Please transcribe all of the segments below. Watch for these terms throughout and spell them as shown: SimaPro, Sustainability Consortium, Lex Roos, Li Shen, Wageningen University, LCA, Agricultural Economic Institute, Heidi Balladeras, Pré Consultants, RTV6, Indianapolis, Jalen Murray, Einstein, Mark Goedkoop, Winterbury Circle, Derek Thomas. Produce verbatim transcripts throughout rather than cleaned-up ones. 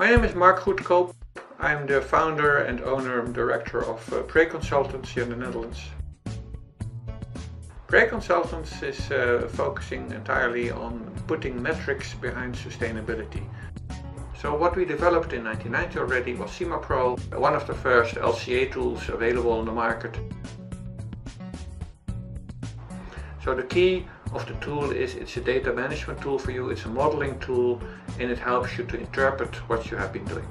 My name is Mark Goedkoop. I'm the founder and owner and director of uh, Pré Consultants in the Netherlands. Pré Consultants is uh, focusing entirely on putting metrics behind sustainability. So what we developed in nineteen ninety already was SimaPro, one of the first L C A tools available on the market. So the key of the tool is it's a data management tool for you, it's a modeling tool, and it helps you to interpret what you have been doing.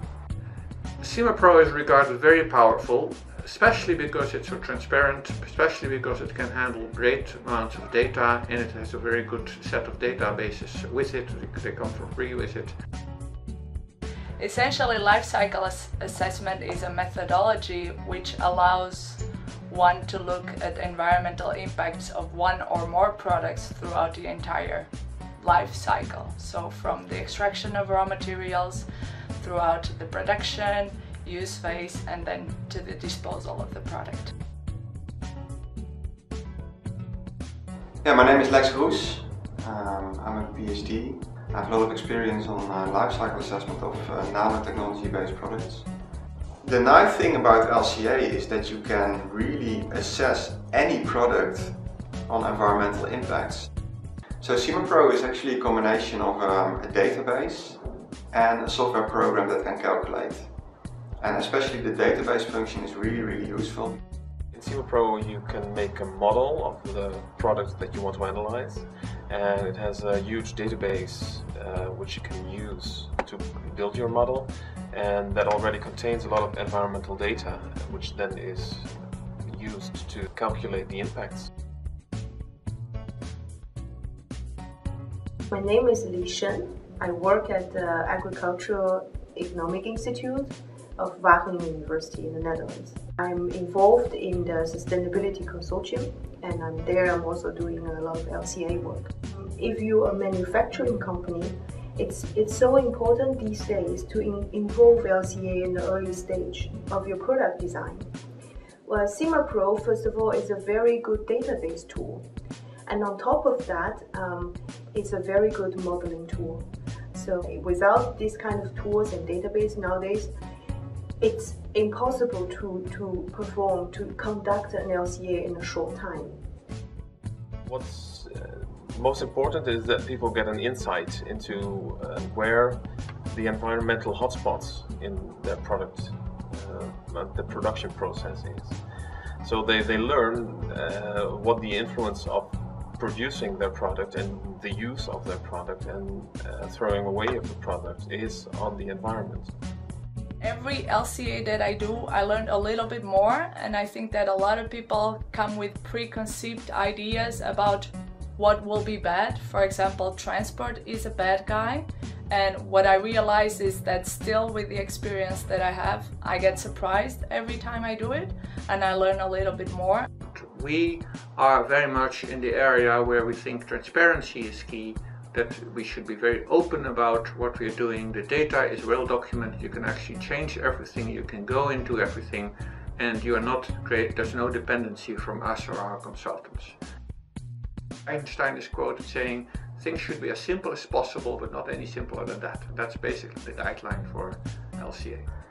SimaPro is regarded very powerful, especially because it's so transparent, especially because it can handle great amounts of data, and it has a very good set of databases with it. They come for free with it. Essentially, life cycle ass assessment is a methodology which allows one to look at environmental impacts of one or more products throughout the entire life cycle. So from the extraction of raw materials throughout the production, use phase, and then to the disposal of the product. Yeah, my name is Lex Roos. Um, I'm a PhD. I have a lot of experience on uh, life cycle assessment of uh, nanotechnology-based products. The nice thing about L C A is that you can really assess any product on environmental impacts. So SimaPro is actually a combination of um, a database and a software program that can calculate. And especially the database function is really, really useful. In SimaPro you can make a model of the product that you want to analyze, and it has a huge database uh, which you can use to build your model, and that already contains a lot of environmental data which then is used to calculate the impacts. My name is Li Shen. I work at the Agricultural Economic Institute of Wageningen University in the Netherlands. I'm involved in the Sustainability Consortium, and I'm there I'm also doing a lot of L C A work. If you're a manufacturing company, it's, it's so important these days to in, involve L C A in the early stage of your product design. Well, SimaPro, first of all, is a very good database tool. And on top of that, um, it's a very good modeling tool. So without these kind of tools and database nowadays, it's impossible to, to perform, to conduct an L C A in a short time. What's uh, most important is that people get an insight into uh, where the environmental hotspots in their product, uh, the production process is. So they, they learn uh, what the influence of producing their product and the use of their product and uh, throwing away of the product is on the environment. Every L C A that I do, I learned a little bit more, and I think that a lot of people come with preconceived ideas about what will be bad. For example, transport is a bad guy, and what I realize is that still with the experience that I have, I get surprised every time I do it, and I learn a little bit more. We are very much in the area where we think transparency is key, that we should be very open about what we're doing. The data is well documented, you can actually change everything, you can go into everything, and you are not create, there's no dependency from us or our consultants. Einstein is quoted saying, things should be as simple as possible, but not any simpler than that. That's basically the guideline for L C A.